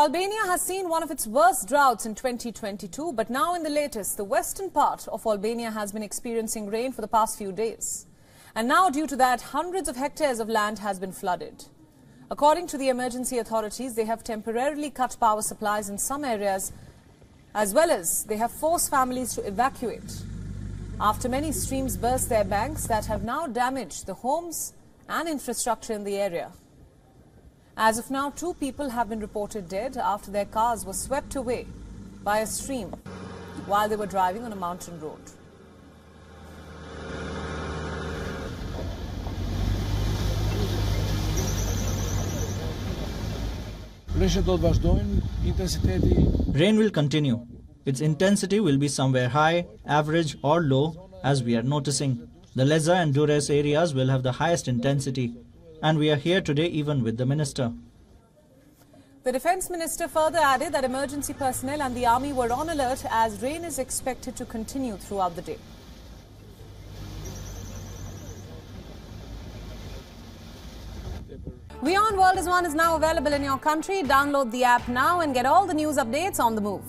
Albania has seen one of its worst droughts in 2022, but now in the latest, the western part of Albania has been experiencing rain for the past few days. And now due to that, hundreds of hectares of land has been flooded. According to the emergency authorities, they have temporarily cut power supplies in some areas, as well as they have forced families to evacuate after many streams burst their banks that have now damaged the homes and infrastructure in the area. As of now, 2 people have been reported dead after their cars were swept away by a stream while they were driving on a mountain road. Rain will continue. Its intensity will be somewhere high, average or low, as we are noticing. The Leza and Durres areas will have the highest intensity. And we are here today even with the minister. The defense minister further added that emergency personnel and the army were on alert as rain is expected to continue throughout the day. World is One is now available in your country. Download the app now and get all the news updates on the move.